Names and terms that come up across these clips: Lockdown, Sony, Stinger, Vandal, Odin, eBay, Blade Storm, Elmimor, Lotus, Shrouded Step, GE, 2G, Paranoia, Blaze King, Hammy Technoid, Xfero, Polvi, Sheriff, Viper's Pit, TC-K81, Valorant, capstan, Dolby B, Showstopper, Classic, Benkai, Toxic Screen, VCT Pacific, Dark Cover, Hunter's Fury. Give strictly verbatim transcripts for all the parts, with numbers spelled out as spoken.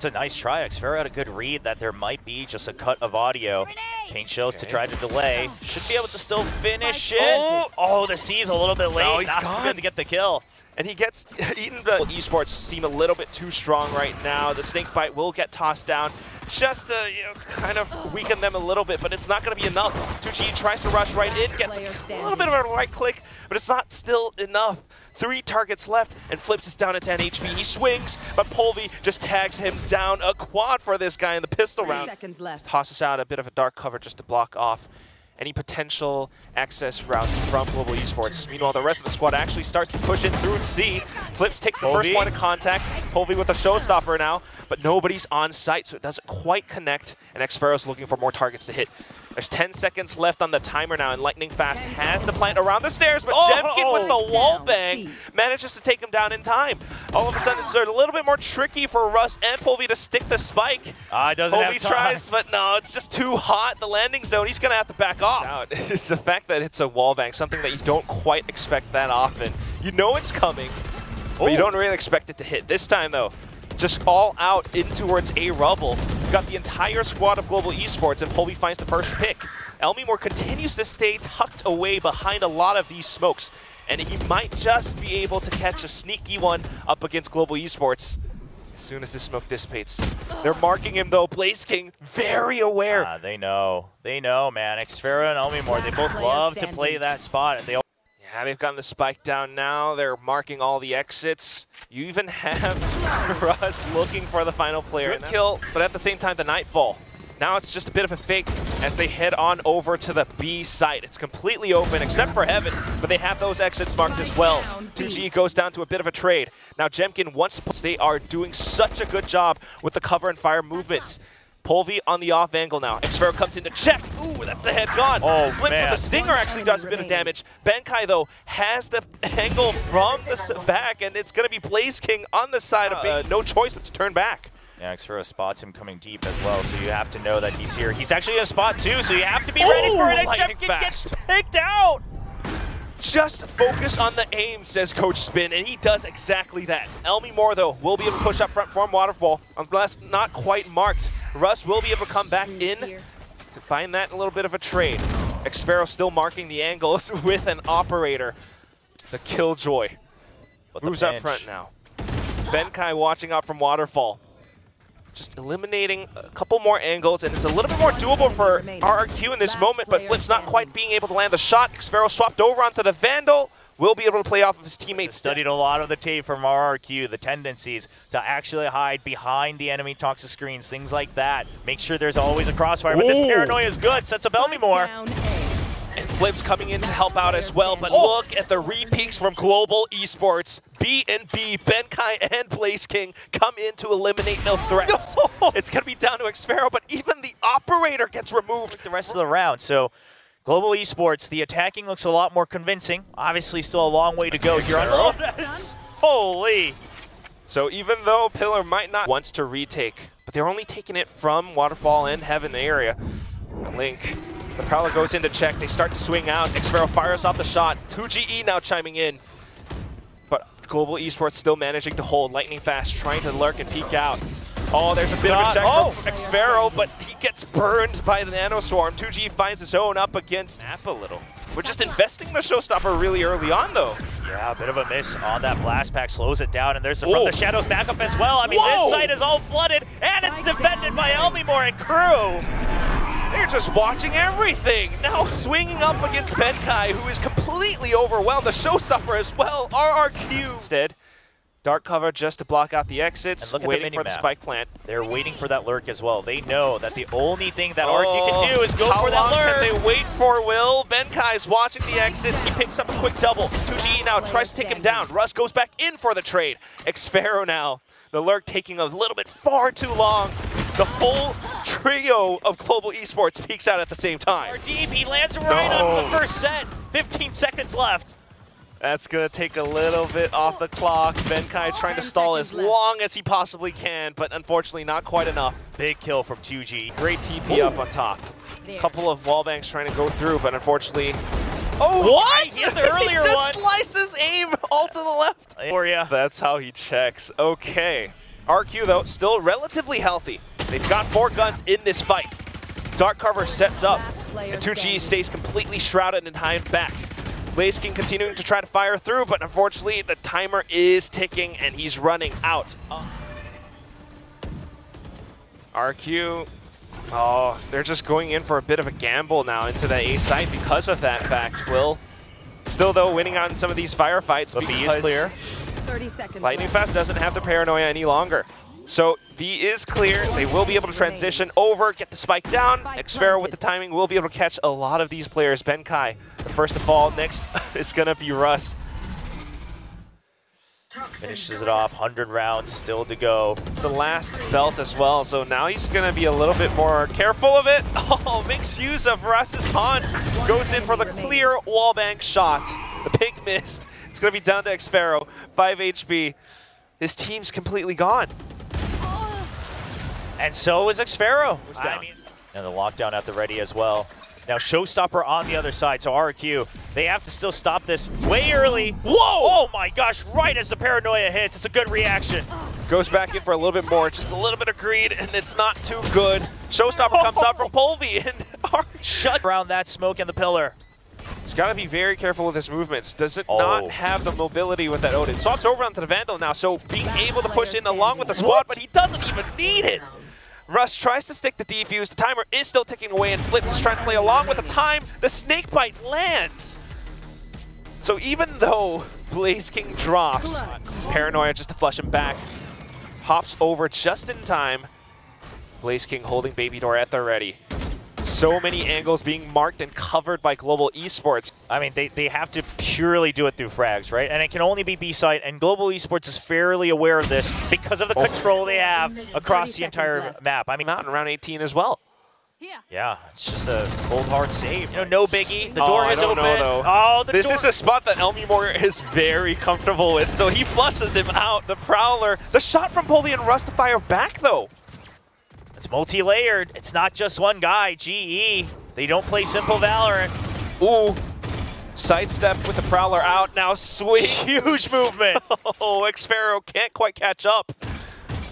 It's a nice try. Xfero had a good read that there might be just a cut of audio. Paint shows okay. to try to delay. Should be able to still finish it. Oh, oh the C's a little bit late. No, he's Not gone. Good to get the kill. And he gets eaten. Well, esports seem a little bit too strong right now. The Snake Bite will get tossed down just to you know, kind of weaken them a little bit, but it's not going to be enough. two G tries to rush right in, gets a little bit of a right click, but it's not still enough. Three targets left, and Flips is down at ten H P. He swings, but Polvi just tags him down. A quad for this guy in the pistol round. Seconds left. Tosses out a bit of a dark cover just to block off any potential access routes from Global Esports. Meanwhile, the rest of the squad actually starts to push in through C. Flips takes the Polvi. first point of contact. Polvi with a showstopper now, but nobody's on site, so it doesn't quite connect. And Xfero's looking for more targets to hit. There's ten seconds left on the timer now, and Lightning Fast has the plant around the stairs, but oh, Jemkin oh, with the wall bang manages to take him down in time. All of a sudden, it's a little bit more tricky for Russ and Polvi to stick the spike. Uh, doesn't Polvi have time. tries, but no, it's just too hot. The landing zone, he's going to have to back off. Out. It's the fact that it's a wall bang, something that you don't quite expect that often. You know it's coming, but Ooh. you don't really expect it to hit. This time though, just all out in towards A Rubble. You've got the entire squad of Global Esports, and Polvi finds the first pick. Elmimor continues to stay tucked away behind a lot of these smokes, and he might just be able to catch a sneaky one up against Global Esports. As soon as this smoke dissipates. They're marking him though. Blaze King, very aware. Uh, they know. They know, man. Xfera and Elmimor, they both love to play that spot. And they all yeah, they've gotten the spike down now. They're marking all the exits. You even have Russ looking for the final player. Good kill, but at the same time, the Nightfall. Now it's just a bit of a fake as they head on over to the B site. It's completely open except for Heaven, but they have those exits marked as well. two G goes down to a bit of a trade. Now Jemkin wants to push. They are doing such a good job with the cover and fire movements. Polvi on the off angle now. Xfero comes in to check. Ooh, that's the head gone. Oh, Flips man. with the Stinger actually does a bit of damage. Benkai, though, has the angle from the back, and it's going to be Blaze King on the side of uh, no choice but to turn back. Yeah, Xfero spots him coming deep as well, so you have to know that he's here. He's actually in a spot too, so you have to be Ooh, ready for it, and Jemkin gets picked out! Just focus on the aim, says Coach Spin, and he does exactly that. Elmimor, though, will be able to push up front form Waterfall, unless not quite marked. Russ will be able to come back in to find that a little bit of a trade. Xfero still marking the angles with an operator. The Killjoy but the moves pinch. up front now. Benkai watching out from Waterfall. Just eliminating a couple more angles, and it's a little bit more doable for R R Q in this moment, but Flip's not quite being able to land the shot. Xfero swapped over onto the Vandal. Will be able to play off of his teammates. Studied a lot of the tape from R R Q, the tendencies to actually hide behind the enemy toxic screens, things like that. Make sure there's always a crossfire, but Ooh. this Paranoia is good. Sets up Elmimor. And Flips coming in to help out as well, but oh. look at the re-peaks from Global Esports. B and B, Benkai and Blaze King come in to eliminate no threats. No. It's going to be down to Xfero, but even the operator gets removed the rest of the round. So Global Esports, the attacking looks a lot more convincing. Obviously still a long way to go here on Lotus. Holy. So even though Pillar might not wants to retake, but they're only taking it from Waterfall and Heaven area. Link. The Prowler goes in to check. They start to swing out. Xfero fires off the shot. two G E now chiming in. But Global Esports still managing to hold. Lightning Fast trying to lurk and peek out. Oh, there's a bit of a check oh. from Xfero, but he gets burned by the Nano Swarm. two G E finds his own up against Nap a little. We're just investing the Showstopper really early on, though. Yeah, a bit of a miss on that Blast Pack. Slows it down, and there's the, from the Shadows backup as well. I mean, Whoa. this site is all flooded, and it's defended by Elmimor and crew. They're just watching everything. Now swinging up against Benkai, who is completely overwhelmed. The Showstopper as well. R R Q. Instead, dark cover just to block out the exits. And look waiting at the for the spike plant. They're waiting for that lurk as well. They know that the only thing that oh, R R Q can do is go for that lurk. Can they wait for Will? Benkai's watching the exits. He picks up a quick double. two G E now tries to take him down. Russ goes back in for the trade. Xfero now. The lurk taking a little bit far too long. The whole trio of Global Esports peeks out at the same time. Deep, he lands right no. onto the first set. fifteen seconds left. That's going to take a little bit off the clock. Benkai trying to stall as left. long as he possibly can, but unfortunately not quite enough. Big kill from two G. Great T P Ooh. up on top. A couple of wall bangs trying to go through, but unfortunately... Oh, what? He hit the earlier he just one. slices aim all to the left. For ya. That's how he checks. Okay. R Q, though, still relatively healthy. They've got four guns in this fight. Dark Cover sets up, and two G E stays completely shrouded and high and back. Blaze King continuing to try to fire through, but unfortunately, the timer is ticking, and he's running out. Oh. R Q, oh, they're just going in for a bit of a gamble now into the A site because of that fact, Will. Still, though, winning on some of these firefights the because is clear. thirty seconds Lightning Fast doesn't have the paranoia any longer. So B is clear. They will be able to transition over, get the spike down. Xfero with the timing will be able to catch a lot of these players. Benkai, the first to fall. Next is going to be Russ. Finishes it off, one hundred rounds still to go. It's the last belt as well, so now he's going to be a little bit more careful of it. Oh, makes use of Russ's haunt. Goes in for the clear wallbang shot. The pig missed. It's going to be down to Xfero, five H P. His team's completely gone. And so is Xfero. I mean, and the lockdown at the ready as well. Now Showstopper on the other side, so R R Q, they have to still stop this way early. Whoa! Oh my gosh, right as the paranoia hits, it's a good reaction. Goes back in for a little bit more, just a little bit of greed, and it's not too good. Showstopper oh. comes out from Polvi and R R Q. Shut around that smoke and the pillar. He's got to be very careful with his movements. Does it oh. not have the mobility with that Odin? Swaps over onto the Vandal now, so being able to push in along with the squad, what? But he doesn't even need it. Russ tries to stick the defuse, the timer is still ticking away, and Flips is trying to play along with the time. The Snake Bite lands! So even though Blaze King drops, paranoia just to flush him back, hops over just in time. Blaze King holding Baby Door at the ready. So many angles being marked and covered by Global Esports. I mean, they, they have to purely do it through frags, right? And it can only be B-site, and Global Esports is fairly aware of this because of the oh. control they have across the entire left. map. I mean, out in round eighteen as well. Yeah. Yeah, it's just a cold hard save. You know, no biggie. The door oh, is open. Know, oh, the this door. is a spot that Elmimor is very comfortable with, so he flushes him out. The Prowler, the shot from Polvi and Russ to fire back, though. It's multi-layered. It's not just one guy. G E. They don't play simple Valorant. Ooh. Sidestep with the Prowler out. Now swing. Huge movement. Oh, Xfero can't quite catch up.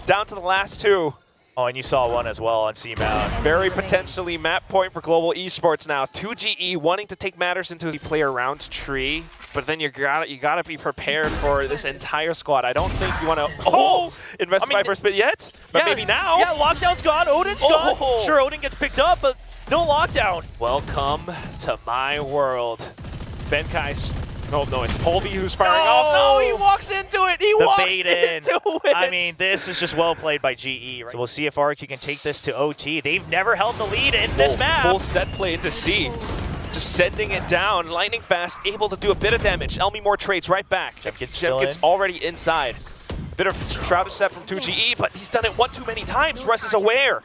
Down to the last two. Oh, and you saw one as well on C-Mount. Very potentially map point for Global Esports now. two G E wanting to take matters into the player round tree, but then you got you got to be prepared for this entire squad. I don't think you want to oh invest I mean, Viper's Pit yet, but yeah, maybe now. Yeah, lockdown's gone. Odin's oh. gone. Sure, Odin gets picked up, but no lockdown. Welcome to my world, Benkai's. No, no, it's Polvi who's firing no! off. No, he walks into it. He the walks bait in. into it. I mean, this is just well played by G E. Right? So we'll see if R R Q can take this to O T. They've never held the lead in this oh, map. Full set play into C. Just sending it down. Lightning Fast able to do a bit of damage. Elmimor trades right back. Jemkin's in. already inside. A bit of shrouded step from two G E, but he's done it one too many times. Russ is aware.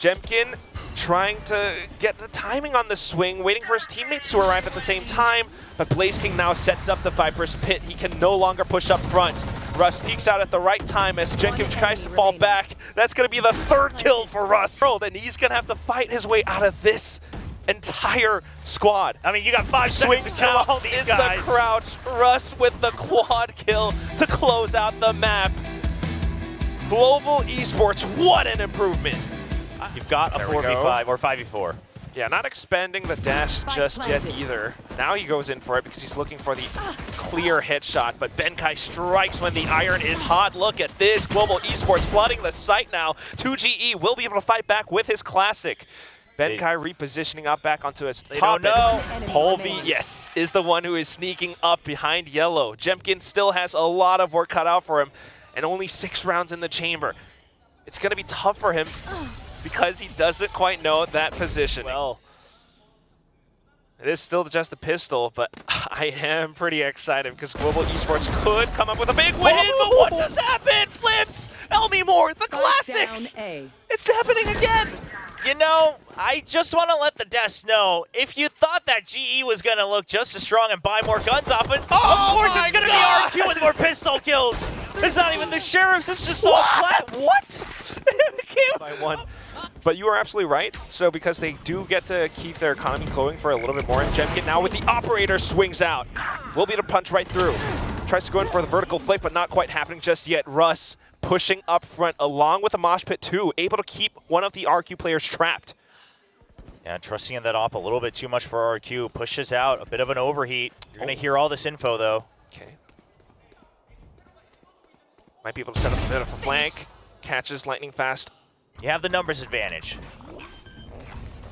Jemkin trying to get the timing on the swing, waiting for his teammates to arrive at the same time. But Blaze King now sets up the Viper's Pit. He can no longer push up front. Russ peeks out at the right time as Jenkins tries to fall back. That's going to be the third kill for Russ. And he's going to have to fight his way out of this entire squad. I mean, you got five Swings seconds to kill out. all these it's guys. It's the crouch. Russ with the quad kill to close out the map. Global Esports, what an improvement. You've got a four v five or five v four. Yeah, not expanding the dash just yet either. Now he goes in for it because he's looking for the clear headshot, but Benkai strikes when the iron is hot. Look at this, Global Esports flooding the site now. two G E will be able to fight back with his classic. Benkai repositioning up back onto its they top. No, Polvi, yes, is the one who is sneaking up behind yellow. Jemkin still has a lot of work cut out for him and only six rounds in the chamber. It's gonna be tough for him. Because he doesn't quite know that position. Well, it is still just a pistol, but I am pretty excited because Global Esports could come up with a big win. Oh! But what just happened? Flips! Elmimor, the classics! It's happening again! You know, I just want to let the desk know, if you thought that G E was going to look just as strong and buy more guns off it, oh of course it's going to be R R Q with more pistol kills! It's not even the sheriffs, it's just all flat. What? By one. But you are absolutely right. So because they do get to keep their economy going for a little bit more, and Jemkin now with the operator swings out. Will be to punch right through. Tries to go in for the vertical flip, but not quite happening just yet. Russ pushing up front along with the Mosh Pit too, able to keep one of the R Q players trapped. Yeah, trusting in that op a little bit too much for R Q. Pushes out, a bit of an overheat. You're oh. going to hear all this info though. Okay. Might be able to set up a bit of a flank. Catches Lightning Fast. You have the numbers advantage.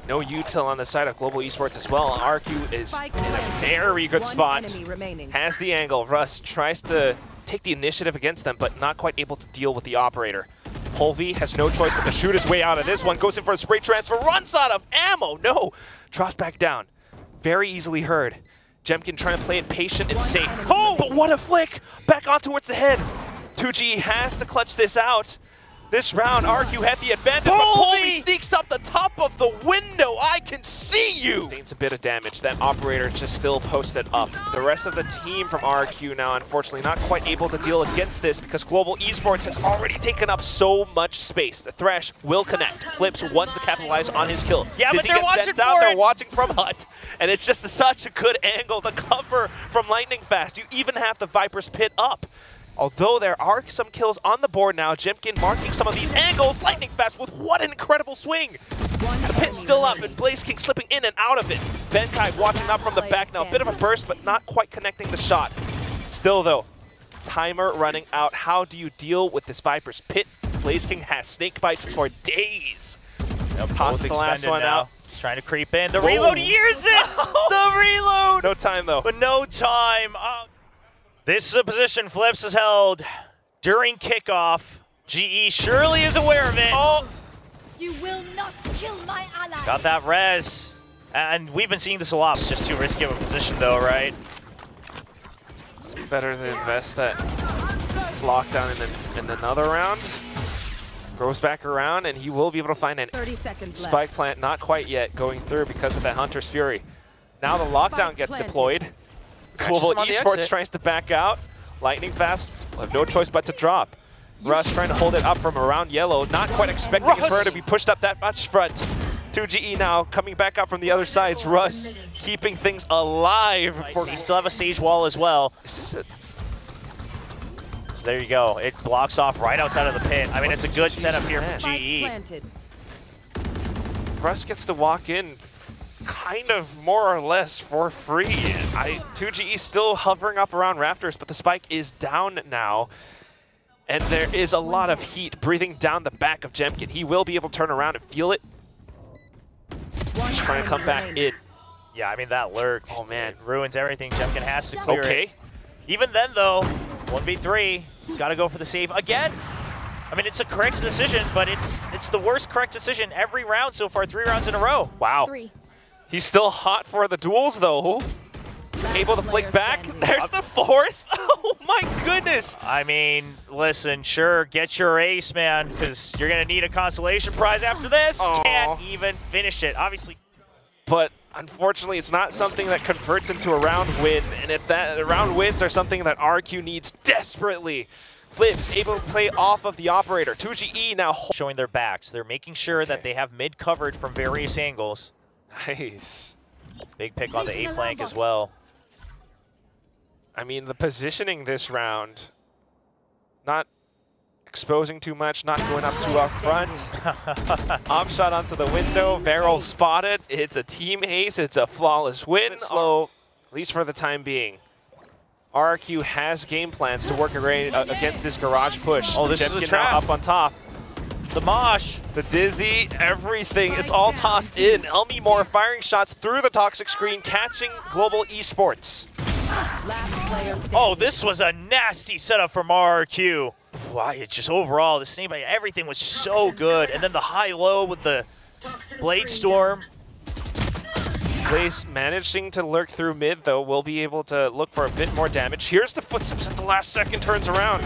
No util on the side of Global Esports as well. R Q is in a very good spot. Has the angle. Russ tries to take the initiative against them, but not quite able to deal with the operator. Polvi has no choice but to shoot his way out of this one. Goes in for a spray transfer. Runs out of ammo. No. Drops back down. Very easily heard. Jemkin trying to play it patient and safe. Oh, but what a flick. Back on towards the head. two G has to clutch this out. This round, R Q had the advantage, but Polvi sneaks up the top of the window. I can see you! Sustains a bit of damage. That operator just still posted up. The rest of the team from R R Q now, unfortunately, not quite able to deal against this because Global Esports has already taken up so much space. The Thresh will connect. Flips wants to capitalize on his kill. Yeah, Dizzy but they're watching out, They're watching from Hut, and it's just such a good angle. The cover from Lightning Fast. You even have the Viper's Pit up. Although there are some kills on the board now, Jemkin marking some of these angles. Lightning Fast with what an incredible swing! The pit's still up, and Blaze King slipping in and out of it. Benkai watching up from the back now. A bit of a burst, but not quite connecting the shot. Still though, timer running out. How do you deal with this Viper's Pit? Blaze King has snake bites for days. Now passes the last one out. Trying to creep in. The reload hears it! The reload! No time though. But no time! Uh This is a position Flips has held during kickoff. G E surely is aware of it. Oh. You will not kill my ally. Got that res. And we've been seeing this a lot. It's just too risky of a position though, right? Better to invest that lockdown in, the, in another round. Goes back around and he will be able to find an thirty seconds spike left. Plant. Not quite yet going through because of that Hunter's Fury. Now the lockdown spike gets planted. deployed. Global Esports tries to back out. Lightning Fast will have no choice but to drop. Russ trying to hold it up from around yellow, not quite expecting Russ. his burn to be pushed up that much front. two G E now coming back out from the other sides. Russ keeping things alive. For you still have a Sage Wall as well. So there you go. It blocks off right outside of the pit. I mean, it's a good setup here from G E. Russ gets to walk in. Kind of more or less for free. I, two G E still hovering up around Raptors, but the spike is down now. And there is a lot of heat breathing down the back of Jemkin. He will be able to turn around and feel it. He's trying to come back in. Yeah, I mean, that lurk. Oh, man. Ruins everything. Jemkin has to clear okay. it. Even then, though, one v three, he's got to go for the save again. I mean, it's a correct decision, but it's, it's the worst correct decision every round so far, three rounds in a row. Wow. Three. He's still hot for the duels, though. Able to flick back. There's the fourth. Oh, my goodness. I mean, listen, sure, get your ace, man, because you're going to need a consolation prize after this. Aww. Can't even finish it, obviously. But unfortunately, it's not something that converts into a round win. And if that the round wins are something that R R Q needs desperately, Flips able to play off of the operator. two G E now showing their backs. They're making sure okay. that they have mid covered from various angles. Nice. Big pick on the A flank as well. I mean, the positioning this round, not exposing too much, not going up too up front. Op shot onto the window, barrel spotted. It's a team ace, it's a flawless win. Slow, at least for the time being. R R Q has game plans to work against this garage push. Oh, this is a trap. Up on top. The Mosh, the Dizzy, everything, it's all tossed in. Elmimor firing shots through the toxic screen, catching Global Esports. Oh, this was a nasty setup from R R Q. Wow, it's just overall, the same, everything was so good. And then the high-low with the Blade Storm. Blaze managing to lurk through mid, though, will be able to look for a bit more damage. Here's the footsteps at the last second, turns around.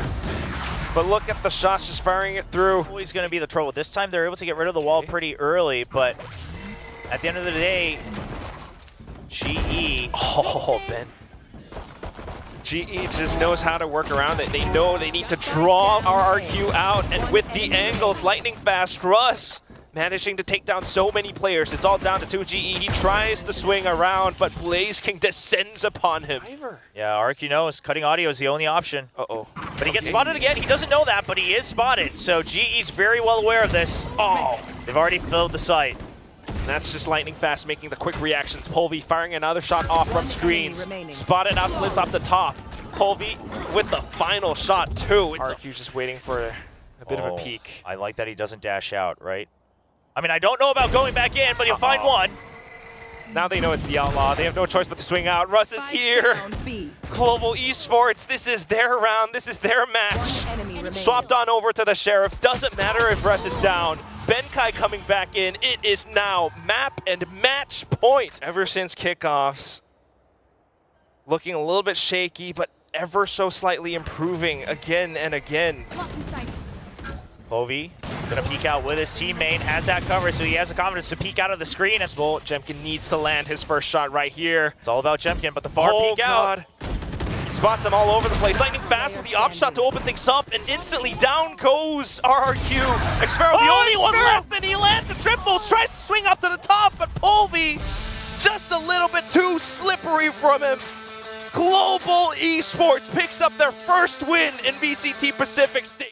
But look at the shots, just firing it through. Always going to be the trouble. This time they're able to get rid of the wall pretty early, but at the end of the day, G E. Oh, Ben. G E just knows how to work around it. They know they need to draw R R Q out, and with the angles, Lightning Fast, Russ managing to take down so many players. It's all down to two G E. He tries to swing around, but Blaze King descends upon him. Yeah, R R Q knows cutting audio is the only option. Uh-oh. But he gets okay. spotted again. He doesn't know that, but he is spotted. So G E's very well aware of this. Oh, they've already filled the site. And that's just Lightning Fast making the quick reactions. Polvi firing another shot off from screens. Spotted out, Flips off the top. Polvi with the final shot, too. R R Q's just waiting for a, a bit oh, of a peek. I like that he doesn't dash out, right? I mean, I don't know about going back in, but he'll uh-oh. find one. Now they know it's the Outlaw. They have no choice but to swing out. Russ is here. Global Esports, this is their round. This is their match. Swapped on over to the Sheriff. Doesn't matter if Russ is down. Benkai coming back in. It is now map and match point. Ever since kickoffs, looking a little bit shaky, but ever so slightly improving again and again. Polvi gonna peek out with his teammate, has that cover, so he has the confidence to peek out of the screen as well. Jemkin needs to land his first shot right here. It's all about Jemkin, but the far oh, peek God. out. Spots him all over the place. Lightning Fast with the op shot to open things up, and instantly down goes R R Q. Xfero, oh, the only Xfero. one left, and he lands a triple, tries to swing up to the top, but Polvi just a little bit too slippery from him. Global Esports picks up their first win in V C T Pacific State.